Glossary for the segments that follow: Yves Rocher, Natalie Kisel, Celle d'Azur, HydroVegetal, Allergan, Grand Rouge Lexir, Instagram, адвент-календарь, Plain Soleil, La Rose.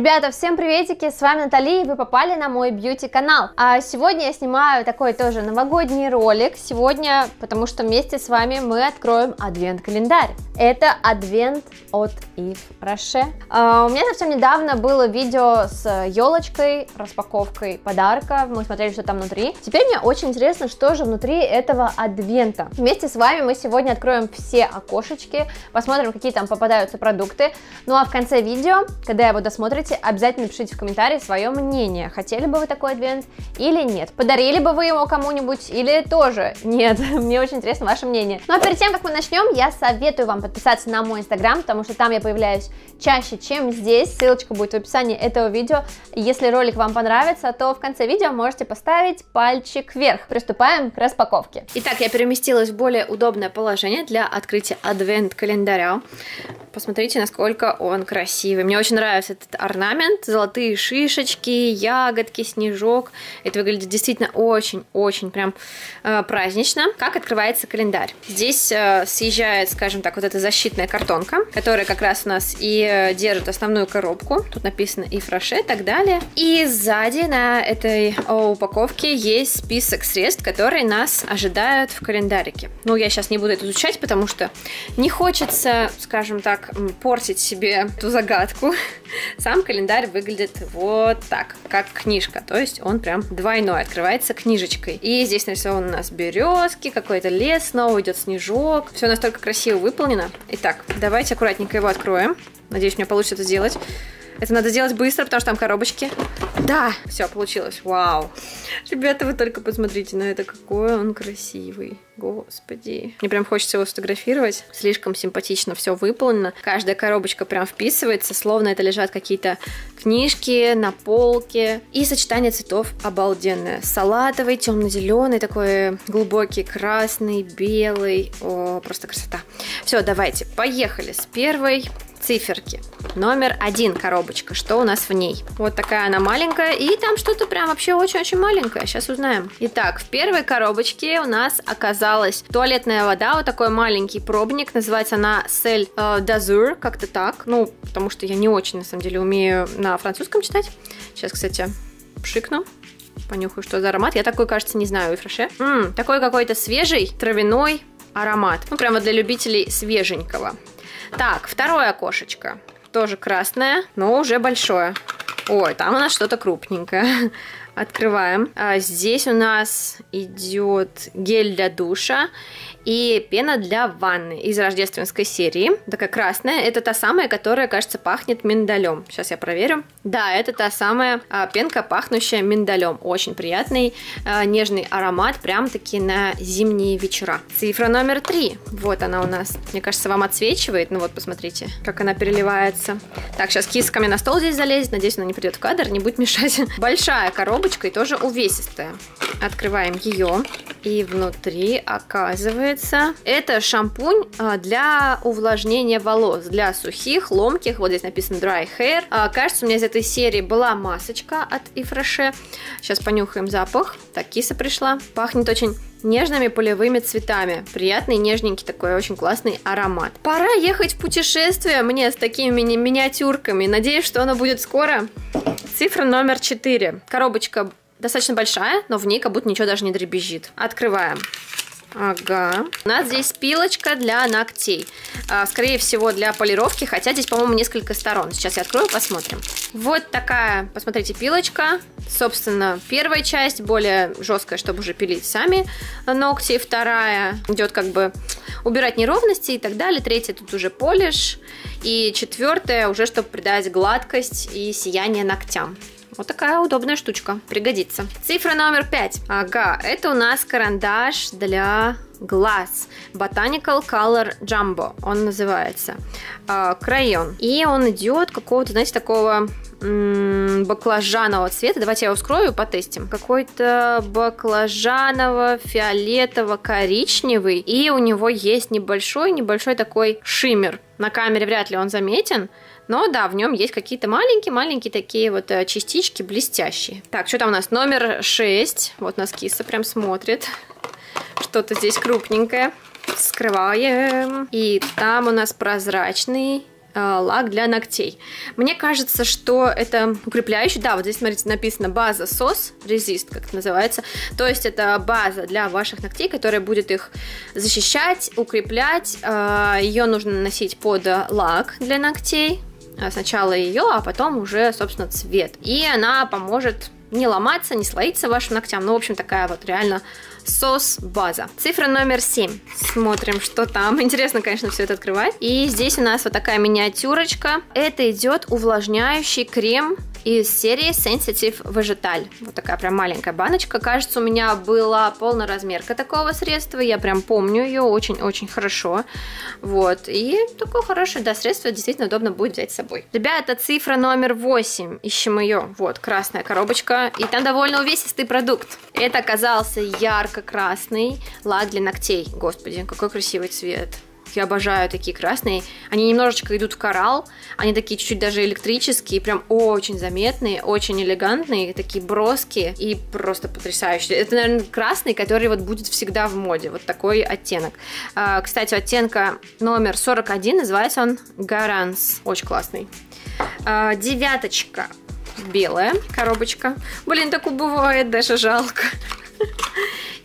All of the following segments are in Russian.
Ребята, всем приветики, с вами Натали, и вы попали на мой бьюти-канал. А сегодня я снимаю такой тоже новогодний ролик, сегодня, потому что вместе с вами мы откроем адвент-календарь. Это адвент от Yves Rocher. У меня совсем недавно было видео с елочкой, распаковкой подарка, мы смотрели, что там внутри. Теперь мне очень интересно, что же внутри этого адвента. Вместе с вами мы сегодня откроем все окошечки, посмотрим, какие там попадаются продукты. Ну а в конце видео, когда его досмотрите, обязательно пишите в комментарии свое мнение, хотели бы вы такой адвент или нет, подарили бы вы его кому-нибудь или тоже нет, мне очень интересно ваше мнение. Ну а перед тем, как мы начнем, я советую вам подписаться на мой инстаграм, потому что там я появляюсь чаще, чем здесь, ссылочка будет в описании этого видео. Если ролик вам понравится, то в конце видео можете поставить пальчик вверх. Приступаем к распаковке. Итак, я переместилась в более удобное положение для открытия адвент-календаря. Посмотрите, насколько он красивый, мне очень нравится этот орнамент, золотые шишечки, ягодки, снежок. Это выглядит действительно очень-очень прям празднично. Как открывается календарь? Здесь съезжает, скажем так, вот эта защитная картонка, которая как раз у нас и держит основную коробку. Тут написано Yves Rocher и так далее. И сзади на этой упаковке есть список средств, которые нас ожидают в календарике. Ну, я сейчас не буду это изучать, потому что не хочется, скажем так, портить себе эту загадку. Сам календарь выглядит вот так, как книжка, то есть он прям двойной, открывается книжечкой. И здесь нарисованы у нас березки, какой-то лес, снова идет снежок. Все настолько красиво выполнено. Итак, давайте аккуратненько его откроем. Надеюсь, у меня получится это сделать. Это надо сделать быстро, потому что там коробочки. Да, все, получилось. Вау. Ребята, вы только посмотрите на это, какой он красивый. Господи. Мне прям хочется его сфотографировать. Слишком симпатично все выполнено. Каждая коробочка прям вписывается, словно это лежат какие-то книжки на полке. И сочетание цветов обалденное. Салатовый, темно-зеленый, такой глубокий красный, белый. О, просто красота. Все, давайте, поехали с первой циферки. Номер 1 коробочка. Что у нас в ней? Вот такая она маленькая. И там что-то прям вообще очень-очень маленькое. Сейчас узнаем. Итак, в первой коробочке у нас оказалась туалетная вода. Вот такой маленький пробник. Называется она Celle d'Azur. Как-то так. Ну, потому что я не очень, на самом деле, умею на французском читать. Сейчас, кстати, пшикну. Понюхаю, что за аромат. Я такой, кажется, не знаю. Yves Rocher. Такой какой-то свежий травяной аромат. Ну, прямо для любителей свеженького. Так, второе окошечко, тоже красное, но уже большое. Ой, там у нас что-то крупненькое. Открываем. Здесь у нас идет гель для душа и пена для ванны из рождественской серии. Такая красная. Это та самая, которая, кажется, пахнет миндалем. Сейчас я проверю. Да, это та самая пенка, пахнущая миндалем. Очень приятный нежный аромат, прям-таки на зимние вечера. Цифра номер 3. Вот она у нас. Мне кажется, вам отсвечивает. Ну вот, посмотрите, как она переливается. Так, сейчас кисками на стол здесь залезет. Надеюсь, она не придет в кадр, не будет мешать. Большая коробочка и тоже увесистая. Открываем ее. И внутри оказывается... Это шампунь для увлажнения волос, для сухих, ломких. Вот здесь написано Dry Hair. Кажется, у меня из этой серии была масочка от Yves Rocher. Сейчас понюхаем запах. Так, киса пришла. Пахнет очень нежными полевыми цветами. Приятный, нежненький такой, очень классный аромат. Пора ехать в путешествие мне с такими миниатюрками. Надеюсь, что оно будет скоро. Цифра номер 4. Коробочка достаточно большая, но в ней как будто ничего даже не дребезжит. Открываем. Ага. У нас здесь пилочка для ногтей. Скорее всего, для полировки, хотя здесь, по-моему, несколько сторон. Сейчас я открою, посмотрим. Вот такая, посмотрите, пилочка. Собственно, первая часть более жесткая, чтобы уже пилить сами ногти. Вторая идет как бы убирать неровности и так далее. Третья тут уже полиш. И четвертая уже, чтобы придать гладкость и сияние ногтям. Вот такая удобная штучка, пригодится. Цифра номер 5. Ага, это у нас карандаш для глаз. Botanical Color Jumbo он называется. Крайон. И он идет какого-то, знаете, такого баклажанового цвета. Давайте я его вскрою и потестим. Какой-то баклажаново-фиолетово-коричневый. И у него есть небольшой такой шиммер. На камере вряд ли он заметен. Но да, в нем есть какие-то маленькие такие вот частички блестящие. Так, что там у нас? Номер 6. Вот у нас киса прям смотрит. Что-то здесь крупненькое. Вскрываем. И там у нас прозрачный лак для ногтей. Мне кажется, что это укрепляющий. Да, вот здесь, смотрите, написано база сос, резист, как это называется. То есть это база для ваших ногтей, которая будет их защищать, укреплять. Ее нужно наносить под лак для ногтей. Сначала ее, а потом уже, собственно, цвет. И она поможет не ломаться, не слоиться вашим ногтям. Ну, в общем, такая вот реально сос-база. Цифра номер 7. Смотрим, что там. Интересно, конечно, все это открывать. И здесь у нас вот такая миниатюрочка. Это идет увлажняющий крем из серии Sensitive Vegetal. Вот такая прям маленькая баночка. Кажется, у меня была полноразмерка такого средства. Я прям помню ее очень-очень хорошо. Вот. И такое хорошее, да, средство действительно удобно будет взять с собой. Ребята, цифра номер 8. Ищем ее. Вот, красная коробочка. И там довольно увесистый продукт. Это оказался ярко-красный лак для ногтей. Господи, какой красивый цвет. Я обожаю такие красные. Они немножечко идут в коралл. Они такие чуть-чуть даже электрические. Прям очень заметные, очень элегантные. Такие броские и просто потрясающие. Это, наверное, красный, который вот будет всегда в моде. Вот такой оттенок. Кстати, оттенка номер 41. Называется он Гаранс. Очень классный. 9-очка. Белая коробочка. Блин, так убывает, даже жалко.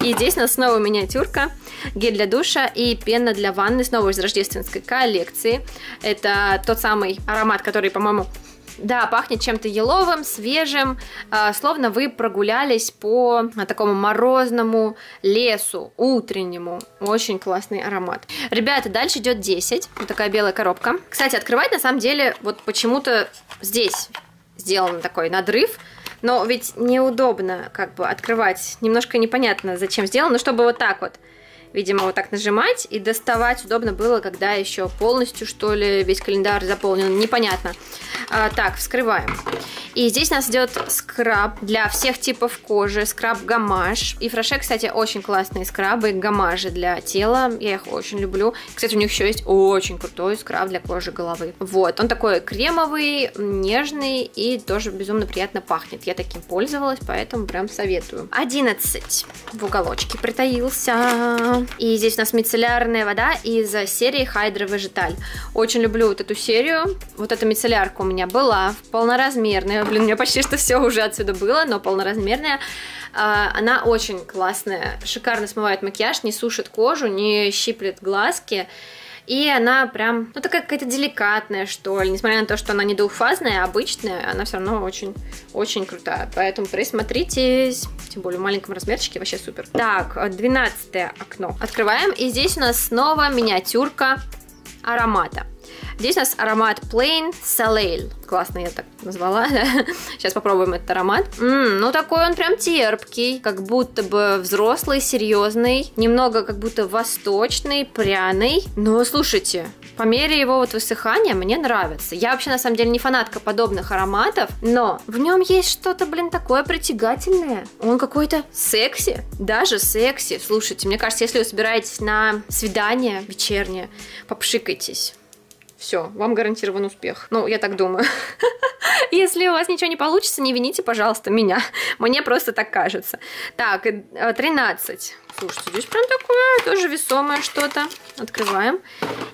И здесь у нас снова миниатюрка, гель для душа и пена для ванны, снова из рождественской коллекции. Это тот самый аромат, который, по-моему, да, пахнет чем-то еловым, свежим, словно вы прогулялись по такому морозному лесу, утреннему. Очень классный аромат. Ребята, дальше идет 10, вот такая белая коробка. Кстати, открывать на самом деле вот почему-то здесь сделан такой надрыв. Но ведь неудобно как бы открывать, немножко непонятно зачем сделано, но чтобы вот так вот, видимо, вот так нажимать и доставать удобно было, когда еще полностью, что ли, весь календарь заполнен, непонятно. Так, вскрываем. И здесь у нас идет скраб для всех типов кожи, скраб-гамаш. И Yves Rocher, кстати, очень классные скрабы, гамажи для тела, я их очень люблю. Кстати, у них еще есть очень крутой скраб для кожи головы. Вот, он такой кремовый, нежный и тоже безумно приятно пахнет. Я таким пользовалась, поэтому прям советую. 11 в уголочке притаился. И здесь у нас мицеллярная вода из серии HydroVegetal. Очень люблю вот эту серию. Вот эта мицеллярка у меня была полноразмерная. Блин, у меня почти что все уже отсюда было, но полноразмерная. Она очень классная, шикарно смывает макияж, не сушит кожу, не щиплет глазки. И она прям, ну, такая какая-то деликатная, что ли. Несмотря на то, что она не двухфазная, обычная, она все равно очень-очень крутая. Поэтому присмотритесь. Тем более в маленьком размерчике вообще супер. Так, 12-е окно. Открываем. И здесь у нас снова миниатюрка аромата. Здесь у нас аромат Plain Soleil. Классно я так назвала. Сейчас попробуем этот аромат. Ну, такой он прям терпкий. Как будто бы взрослый, серьезный. Немного как будто восточный, пряный. Но, слушайте, по мере его вот высыхания мне нравится. Я вообще, на самом деле, не фанатка подобных ароматов. Но в нем есть что-то, блин, такое притягательное. Он какой-то секси. Даже секси. Слушайте, мне кажется, если вы собираетесь на свидание вечернее, попшикайтесь. Все, вам гарантирован успех. Ну, я так думаю. Если у вас ничего не получится, не вините, пожалуйста, меня. Мне просто так кажется. Так, 13. Слушайте, здесь прям такое тоже весомое что-то. Открываем.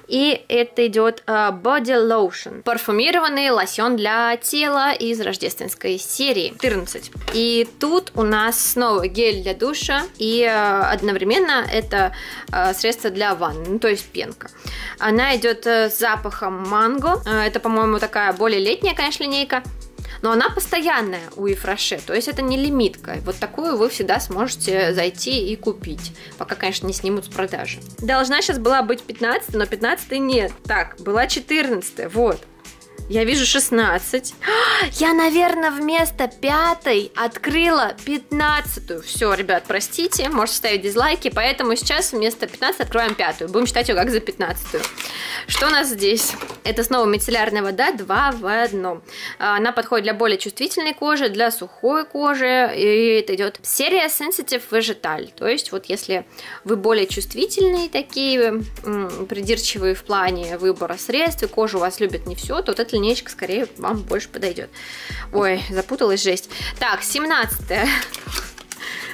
И это идет Body Lotion. Парфюмированный лосьон для тела из рождественской серии. 14. И тут у нас снова гель для душа. И одновременно это средство для ванны, ну, то есть пенка. Она идет с запахом манго. Это, по-моему, такая более летняя, конечно, линейка. Но она постоянная у Yves Rocher, то есть это не лимитка. Вот такую вы всегда сможете зайти и купить, пока, конечно, не снимут с продажи. Должна сейчас была быть 15, но 15 нет. Так, была 14, вот. Я вижу 16. Я, наверное, вместо 5 открыла 15. Все, ребят, простите, можете ставить дизлайки, поэтому сейчас вместо 15 открываем 5. Будем считать ее как за 15. Что у нас здесь? Это снова мицеллярная вода 2 в 1. Она подходит для более чувствительной кожи, для сухой кожи. И это идет серия Sensitive Vegetal. То есть вот если вы более чувствительные такие, придирчивые в плане выбора средств, и кожа у вас любит не все, то вот это линейка скорее вам больше подойдет. Ой, запуталась, жесть. Так, 17-е.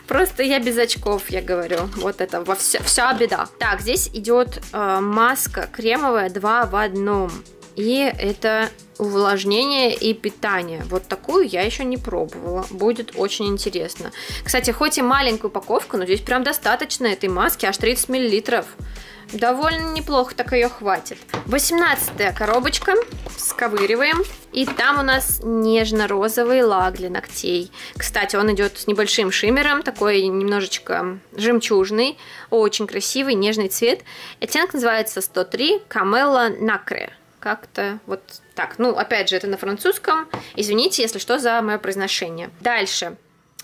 Просто я без очков, я говорю. Вот это вся беда. Так, здесь идет маска кремовая 2 в 1. И это увлажнение и питание. Вот такую я еще не пробовала. Будет очень интересно. Кстати, хоть и маленькая упаковка, но здесь прям достаточно этой маски, аж 30 мл. Довольно неплохо, так ее хватит. 18-я коробочка. Сковыриваем. И там у нас нежно-розовый лак для ногтей. Кстати, он идет с небольшим шиммером, такой немножечко жемчужный. Очень красивый, нежный цвет. Оттенок называется 103 Camellia Nacre. Как-то вот так. Ну, опять же, это на французском. Извините, если что, за мое произношение. Дальше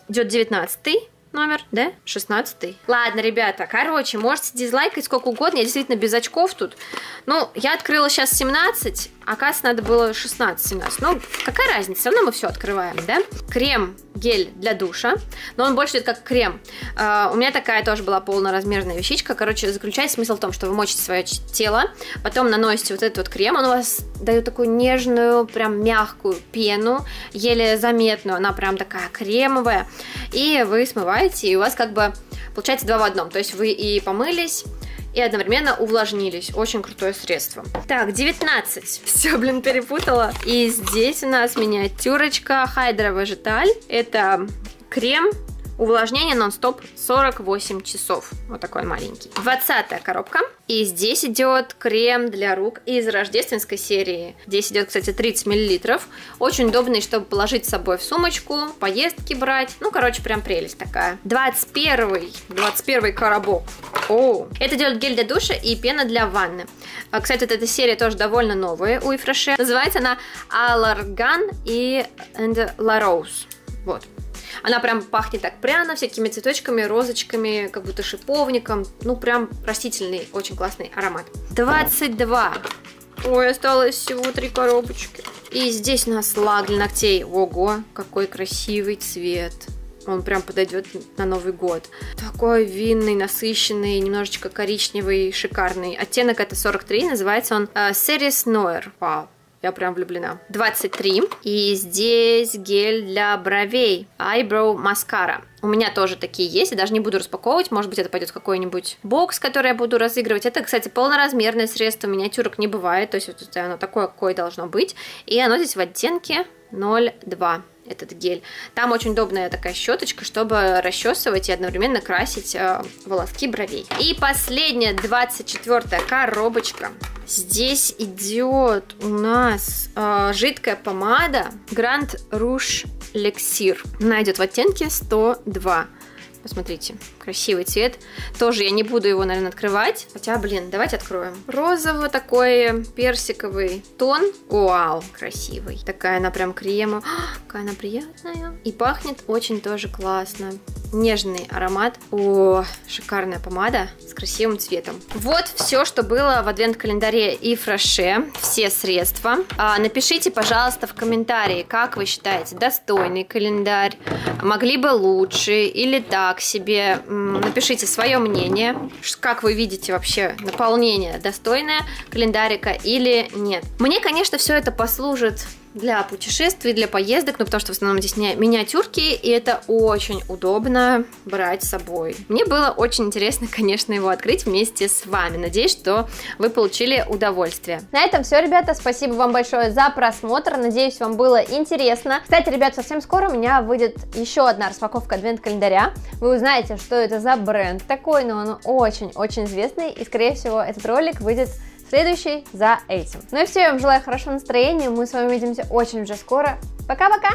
идет 19-й. Номер, да? 16-й. Ладно, ребята, короче, можете дизлайкать сколько угодно. Я действительно без очков тут. Ну, я открыла сейчас 17, оказывается, надо было 16-17. Ну, какая разница, все равно мы все открываем, да? Крем-гель для душа, но он больше идет как крем. У меня такая тоже была полноразмерная вещичка. Короче, заключается смысл в том, что вы мочите свое тело, потом наносите вот этот вот крем. Он у вас дает такую нежную, прям мягкую пену, еле заметную. Она прям такая кремовая. И вы смываете, и у вас как бы получается 2 в 1. То есть вы и помылись, и одновременно увлажнились. Очень крутое средство. Так, 19. Все, блин, перепутала. И здесь у нас миниатюрочка HydroVegetal. Это крем, увлажнение нон-стоп 48 часов. Вот такой маленький. 20-я коробка. И здесь идет крем для рук из рождественской серии. Здесь идет, кстати, 30 мл. Очень удобный, чтобы положить с собой в сумочку, поездки брать. Ну, короче, прям прелесть такая. 21-й коробок. О, это идет гель для душа и пена для ванны. Кстати, вот эта серия тоже довольно новая у Yves Rocher. Называется она Allergan и La Rose. Вот. Она прям пахнет так пряно, всякими цветочками, розочками, как будто шиповником. Ну, прям растительный, очень классный аромат. 22. Ой, осталось всего 3 коробочки. И здесь у нас лак для ногтей. Ого, какой красивый цвет. Он прям подойдет на Новый год. Такой винный, насыщенный, немножечко коричневый, шикарный. Оттенок это 43, называется он Cerise Noir. Вау. Я прям влюблена. 23. И здесь гель для бровей. Eyebrow Mascara. У меня тоже такие есть. Я даже не буду распаковывать. Может быть, это пойдет в какой-нибудь бокс, который я буду разыгрывать. Это, кстати, полноразмерное средство. Миниатюрок не бывает. То есть вот оно такое, какое должно быть. И оно здесь в оттенке 02. Этот гель. Там очень удобная такая щеточка, чтобы расчесывать и одновременно красить волоски бровей. И последняя 24-я коробочка. Здесь идет у нас жидкая помада Grand Rouge Lexir. Она идет в оттенке 102. Посмотрите, красивый цвет. Тоже я не буду его, наверное, открывать. Хотя, блин, давайте откроем. Розовый такой персиковый тон. Вау, красивый. Такая она прям крема. Какая она приятная. И пахнет очень тоже классно. Нежный аромат. О, шикарная помада с красивым цветом. Вот все, что было в адвент-календаре Yves Rocher. Все средства. Напишите, пожалуйста, в комментарии, как вы считаете, достойный календарь, могли бы лучше или так себе. Напишите свое мнение, как вы видите вообще наполнение достойное календарика или нет. Мне, конечно, все это послужит для путешествий, для поездок, ну, потому что в основном здесь миниатюрки, и это очень удобно брать с собой. Мне было очень интересно, конечно, его открыть вместе с вами. Надеюсь, что вы получили удовольствие. На этом все, ребята. Спасибо вам большое за просмотр. Надеюсь, вам было интересно. Кстати, ребят, совсем скоро у меня выйдет еще одна распаковка адвент-календаря. Вы узнаете, что это за бренд такой, но он очень-очень известный, и, скорее всего, этот ролик выйдет следующий за этим. Ну и все, я вам желаю хорошего настроения, мы с вами увидимся очень уже скоро. Пока-пока!